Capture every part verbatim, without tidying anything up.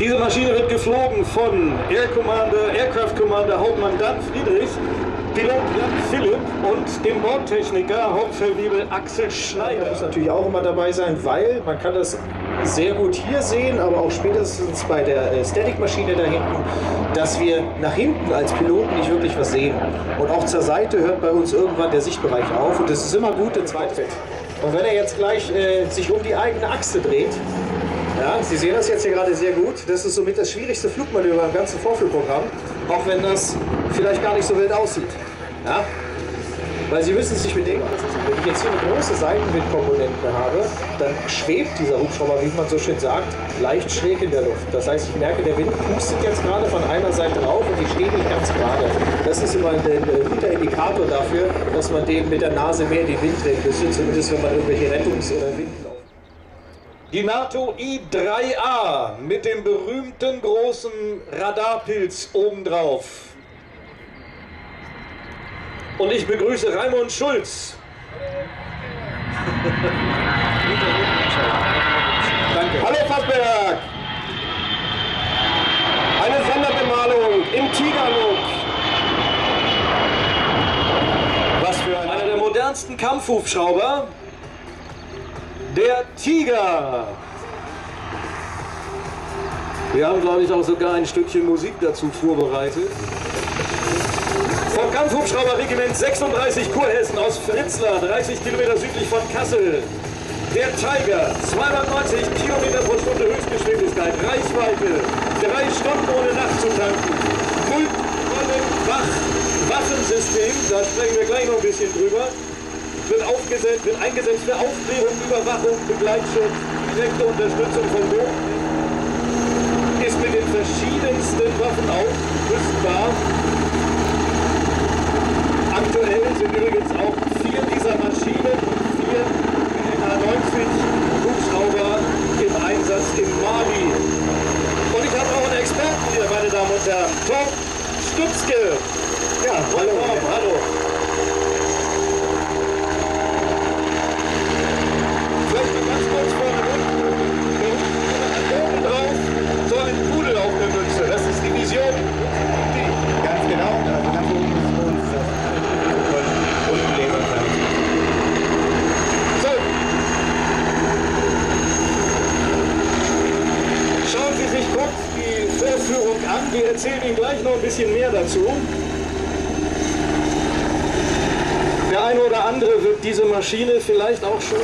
Diese Maschine wird geflogen von Air Commander, Aircraft Commander Hauptmann Jan Friedrich, Pilot Jan Philipp und dem Bordtechniker Hauptfeldwebel Axel Schneider. Das muss natürlich auch immer dabei sein, weil man kann das sehr gut hier sehen, aber auch spätestens bei der Static-Maschine da hinten, dass wir nach hinten als Piloten nicht wirklich was sehen. Und auch zur Seite hört bei uns irgendwann der Sichtbereich auf und es ist immer gut im Zweitfeld. Und wenn er jetzt gleich äh, sich um die eigene Achse dreht, ja, Sie sehen das jetzt hier gerade sehr gut, das ist somit das schwierigste Flugmanöver im ganzen Vorführprogramm, auch wenn das vielleicht gar nicht so wild aussieht. Ja? Weil Sie müssen sich bedenken, wenn ich jetzt hier eine große Seitenwindkomponente habe, dann schwebt dieser Hubschrauber, wie man so schön sagt, leicht schräg in der Luft. Das heißt, ich merke, der Wind pustet jetzt gerade von einer Seite rauf und ich stehe nicht ganz gerade. Das ist immer ein, ein guter Indikator dafür, dass man dem mit der Nase mehr den Wind drehen müsste, zumindest wenn man irgendwelche Rettungs- oder Windlauf. Die NATO I drei A mit dem berühmten großen Radarpilz obendrauf. Und ich begrüße Raimund Schulz. Danke. Hallo Fassberg! Eine Sonderbemalung im Tigerlook. Was für ein einer der modernsten Kampfhubschrauber. Der Tiger. Wir haben, glaube ich, auch sogar ein Stückchen Musik dazu vorbereitet. Vom Kampfhubschrauberregiment sechsunddreißig Kurhessen aus Fritzlar, dreißig Kilometer südlich von Kassel. Der Tiger, zweihundertneunzig Kilometer pro Stunde Höchstgeschwindigkeit, Reichweite, drei Stunden ohne Nacht zu tanken. Wach-Waffensystem, da sprechen wir gleich noch ein bisschen drüber, wird aufgesetzt, wird eingesetzt für Aufklärung, Überwachung, Begleitschutz, direkte Unterstützung von Boden. Ist mit den verschiedensten Waffen ausrüstbar. Aktuell sind übrigens auch vier dieser Maschinen, vier N H neunzig Hubschrauber im Einsatz im Mali. Und ich habe auch einen Experten hier, meine Damen und Herren, Tom Stutzke. Ja, hallo, hallo. hallo. Vielleicht mal ganz kurz vorne unten drauf, so ein Pudel auf der Mütze, das ist die Vision. Ganz genau, da ganz oben ist uns. Vorführung an. Wir erzählen Ihnen gleich noch ein bisschen mehr dazu. Der eine oder andere wird diese Maschine vielleicht auch schon...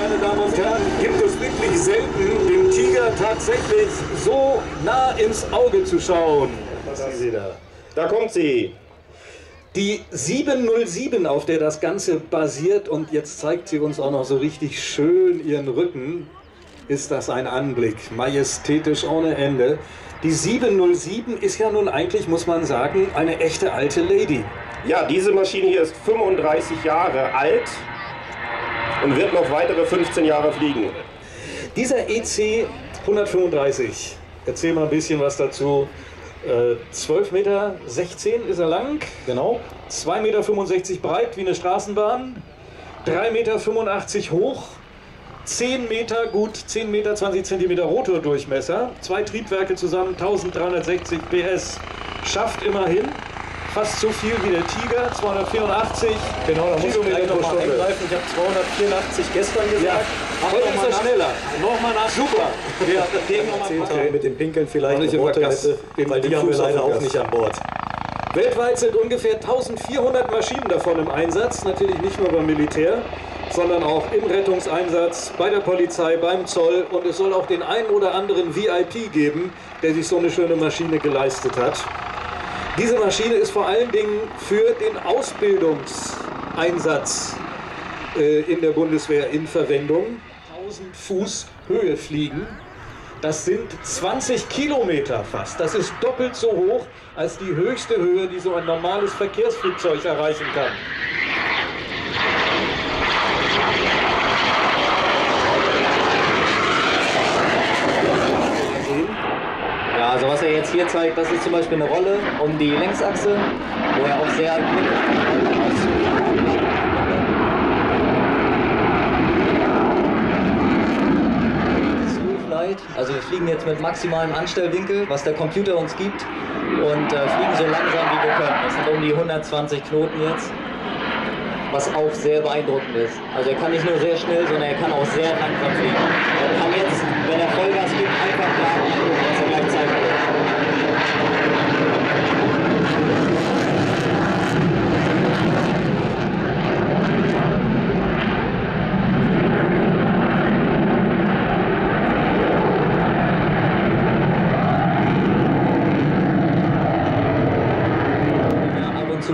Meine Damen und Herren, gibt es wirklich selten, dem Tiger tatsächlich so nah ins Auge zu schauen. Sie da. da kommt sie. Die sieben null sieben, auf der das Ganze basiert, und jetzt zeigt sie uns auch noch so richtig schön ihren Rücken, ist das ein Anblick, majestätisch ohne Ende. Die sieben null sieben ist ja nun eigentlich, muss man sagen, eine echte alte Lady. Ja, diese Maschine hier ist fünfunddreißig Jahre alt. Und wird noch weitere fünfzehn Jahre fliegen. Dieser E C hundertfünfunddreißig, erzähl mal ein bisschen was dazu. Äh, zwölf Meter sechzehn ist er lang, genau. zwei Meter fünfundsechzig breit wie eine Straßenbahn, drei Meter fünfundachtzig hoch, zehn Meter, gut zehn Meter zwanzig Zentimeter Rotordurchmesser, zwei Triebwerke zusammen, eintausenddreihundertsechzig P S. Schafft immerhin fast so viel wie der Tiger, zweihundertvierundachtzig. Genau, da muss ich gleich nochmal eingreifen. Ich habe zweihundertvierundachtzig gestern gesagt. Ja. Heute ist er schneller. Nochmal nach. Super. Wir geben nochmal mit dem Pinkeln vielleicht eine Motorkette, weil die haben wir leider auch nicht an Bord. Weltweit sind ungefähr eintausendvierhundert Maschinen davon im Einsatz. Natürlich nicht nur beim Militär, sondern auch im Rettungseinsatz, bei der Polizei, beim Zoll. Und es soll auch den einen oder anderen V I P geben, der sich so eine schöne Maschine geleistet hat. Diese Maschine ist vor allen Dingen für den Ausbildungseinsatz äh, in der Bundeswehr in Verwendung. tausend Fuß Höhe fliegen, das sind zwanzig Kilometer fast. Das ist doppelt so hoch als die höchste Höhe, die so ein normales Verkehrsflugzeug erreichen kann. Also was er jetzt hier zeigt, das ist zum Beispiel eine Rolle um die Längsachse, wo er auch sehr Screwflight, also wir fliegen jetzt mit maximalem Anstellwinkel, was der Computer uns gibt, und äh, fliegen so langsam wie wir können. Das sind um die hundertzwanzig Knoten jetzt, was auch sehr beeindruckend ist. Also er kann nicht nur sehr schnell, sondern er kann auch sehr langsam fliegen. Er kann jetzt, wenn er Vollgas gibt, einfach klar, was er gleich zeigen will.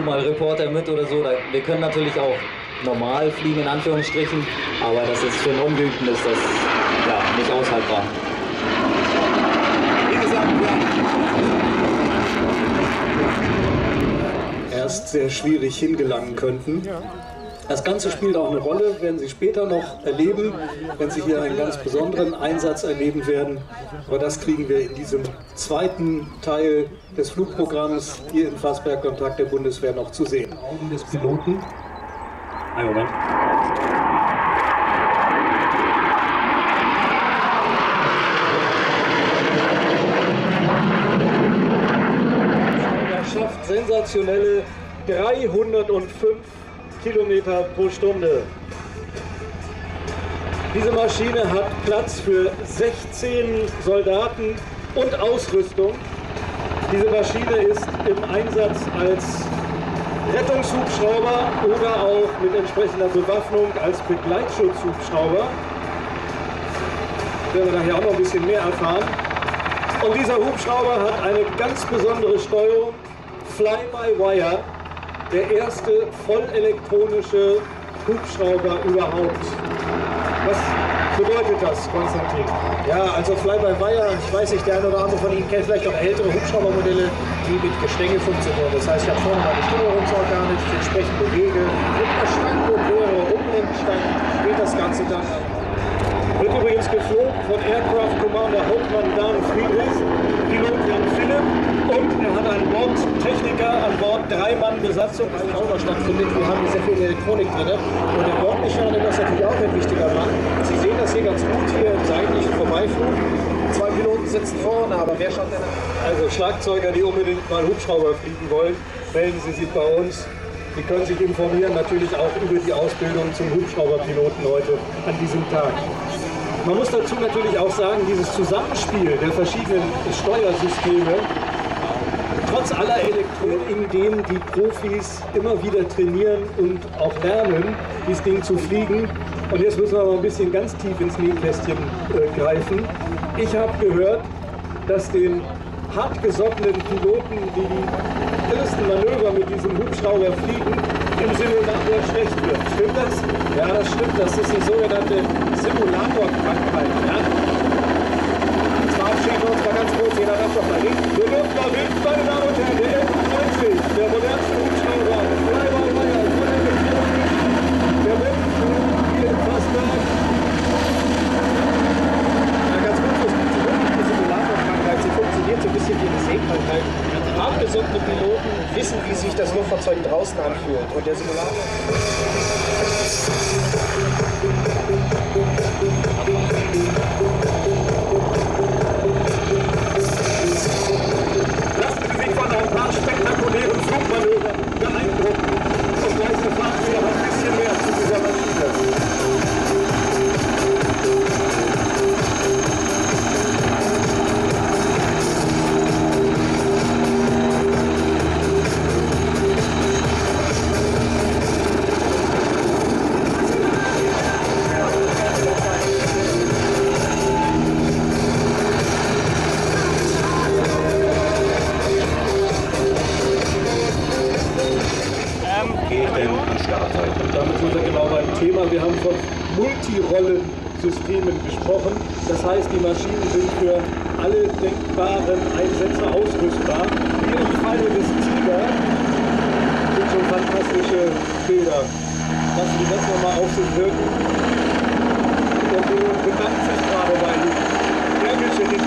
Mal Reporter mit oder so, wir können natürlich auch normal fliegen in Anführungsstrichen, aber das ist für einen Ungeübten ist das ja nicht aushaltbar. Wie gesagt, ja. Erst sehr schwierig hingelangen könnten. Das Ganze spielt auch eine Rolle, werden Sie später noch erleben, wenn Sie hier einen ganz besonderen Einsatz erleben werden. Aber das kriegen wir in diesem zweiten Teil des Flugprogramms hier im Fassberg am Tag der Bundeswehr noch zu sehen. Augen des Piloten. Ein Moment. Er schafft sensationelle dreihundertfünf Kilometer pro Stunde. Diese Maschine hat Platz für sechzehn Soldaten und Ausrüstung. Diese Maschine ist im Einsatz als Rettungshubschrauber oder auch mit entsprechender Bewaffnung als Begleitschutzhubschrauber. Da werden wir nachher auch noch ein bisschen mehr erfahren. Und dieser Hubschrauber hat eine ganz besondere Steuerung, Fly-by-Wire. Der erste vollelektronische Hubschrauber überhaupt. Was bedeutet das, Konstantin? Ja, also Fly-by-Wire, ich weiß nicht, der eine oder andere von Ihnen kennt vielleicht auch ältere Hubschraubermodelle, die mit Gestänge funktionieren. Das heißt, ich habe vorne meine Steuerungsorgane, die ich entsprechend bewege, mit einer Stangenrohre, Umlenkstangen, geht das Ganze dann an. Wird übrigens geflogen von Aircraft Commander Hauptmann Jan Friedrich, Pilot Jan Philipp. Und er hat an Bord Techniker, an Bord drei Mann Besatzung, die auch noch stattfindet. Wir haben sehr viel Elektronik drin. Und der Bordmechaniker ist natürlich auch ein wichtiger Mann. Sie sehen das hier ganz gut, hier im seitlichen Vorbeiflug. Zwei Piloten sitzen vorne, aber wer schaut denn an? Also Schlagzeuger, die unbedingt mal Hubschrauber fliegen wollen, melden Sie sich bei uns. Sie können sich informieren, natürlich auch über die Ausbildung zum Hubschrauberpiloten heute an diesem Tag. Man muss dazu natürlich auch sagen, dieses Zusammenspiel der verschiedenen Steuersysteme, trotz aller Elektronik, in dem die Profis immer wieder trainieren und auch lernen, dieses Ding zu fliegen. Und jetzt müssen wir mal ein bisschen ganz tief ins Nähkästchen äh, greifen. Ich habe gehört, dass den hartgesottenen Piloten, die die ersten Manöver mit diesem Hubschrauber fliegen, im Simulator schlecht wird. Stimmt das? Ja, das stimmt. Das ist die sogenannte Simulator-Krankheit. Ja? Verabschieden wir uns mal ganz kurz, jeder darf doch mal links. Wir dürfen da links, meine Damen und Herren, der N H neunzig, der modernste Hubschrauber, Fly-by-Wire, der Weltflug hier im Fassberg. Ja, ganz gut, das ist die Simulatorkrankheit, sie funktioniert so ein bisschen wie eine Seekrankheit. Hartgesottene Piloten wissen, wie sich das Luftfahrzeug draußen anfühlt. Und der Simulator... spektakulären Flugmanöver beeindrucken und gleich erfahren Sie noch ein bisschen mehr zu dieser Maschine. Thema. Wir haben von Multirollensystemen gesprochen. Das heißt, die Maschinen sind für alle denkbaren Einsätze ausrüstbar. Hier im Falle des Tiger sind schon fantastische Bilder. Lassen Sie das nochmal auf sich wirken. Der Pilot bedankt sich gerade bei Ihnen. Sehr geschickt.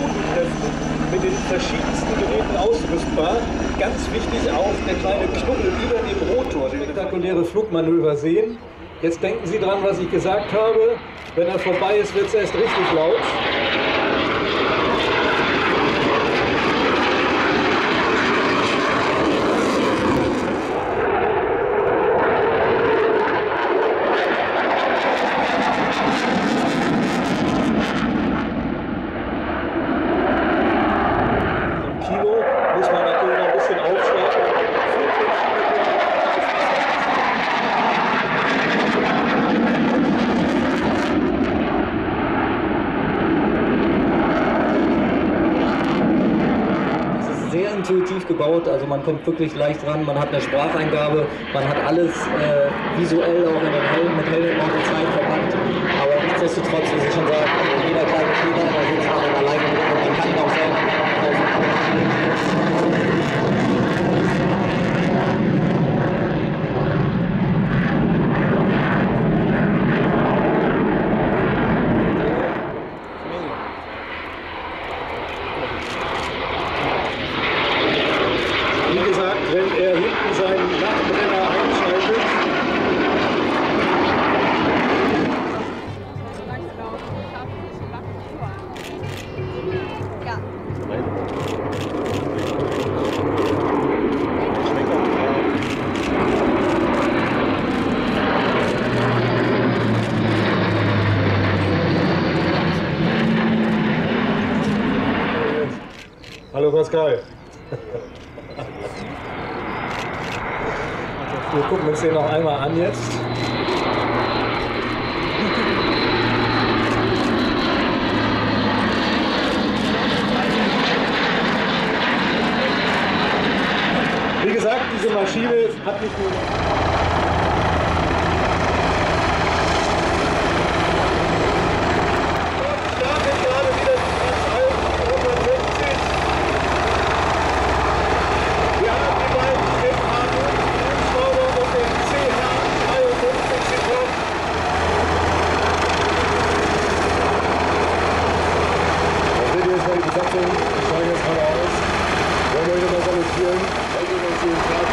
Bodenkräften mit den verschiedensten Geräten ausrüstbar. Ganz wichtig auch der kleine Knubbel über dem Rotor. Spektakuläre Flugmanöver sehen. Jetzt denken Sie dran, was ich gesagt habe. Wenn er vorbei ist, wird es erst richtig laut. Intuitiv gebaut, also man kommt wirklich leicht ran, man hat eine Spracheingabe, man hat alles äh, visuell auch in den Helm, mit Helm und Zeit verbannt, aber nichtsdestotrotz, wie Sie schon sagen, jeder kleine Kinder, da sitzt man alleine und man kann ihn auch selber Pascal. Wir gucken uns den noch einmal an jetzt. Wie gesagt, diese Maschine hat nicht nur... Ich zeige jetzt mal aus. Wollen wir wieder mal salutieren?